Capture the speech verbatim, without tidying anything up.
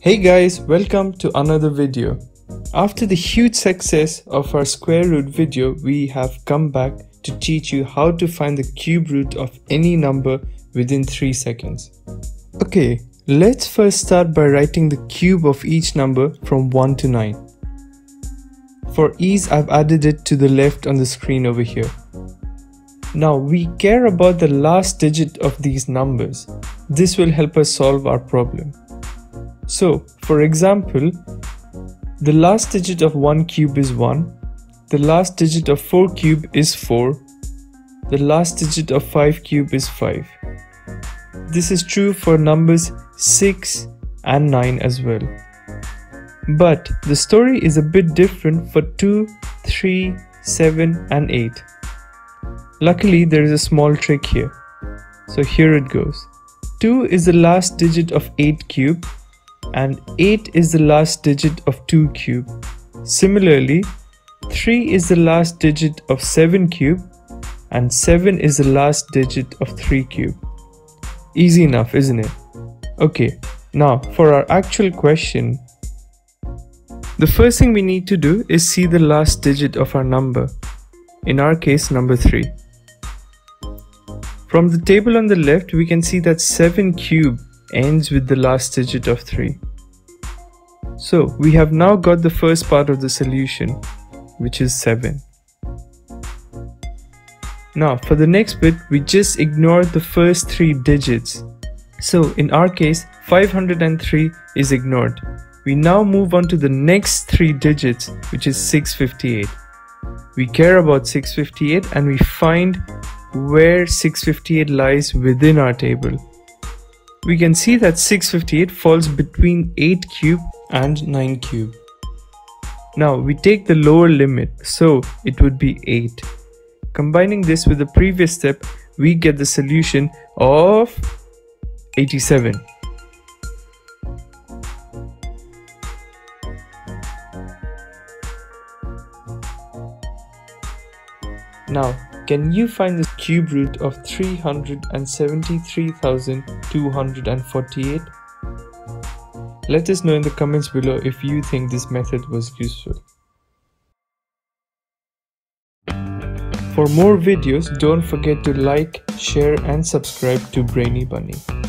Hey guys, welcome to another video. After the huge success of our square root video, we have come back to teach you how to find the cube root of any number within three seconds. Okay, let's first start by writing the cube of each number from one to nine. For ease, I've added it to the left on the screen over here. Now we care about the last digit of these numbers. This will help us solve our problem. So, for example, the last digit of one cube is one, the last digit of four cube is four, the last digit of five cube is five. This is true for numbers six and nine as well. But the story is a bit different for two, three, seven and eight. Luckily, there is a small trick here. So here it goes. two is the last digit of eight cube. And eight is the last digit of two cube. Similarly, three is the last digit of seven cube and seven is the last digit of three cube. Easy enough, isn't it? Okay, now for our actual question. The first thing we need to do is see the last digit of our number, in our case number three. From the table on the left, we can see that seven cube ends with the last digit of three. So we have now got the first part of the solution, which is seven. Now for the next bit, we just ignore the first three digits. So in our case, five hundred three is ignored. We now move on to the next three digits, which is six fifty-eight. We care about six fifty-eight and we find where six fifty-eight lies within our table. We can see that six fifty-eight falls between eight cube and nine cube. Now we take the lower limit, so it would be eight. Combining this with the previous step, we get the solution of eighty-seven. Now, can you find the cube root of three hundred seventy-three thousand two hundred forty-eight? Let us know in the comments below if you think this method was useful. For more videos, don't forget to like, share and subscribe to Brainy Bunny.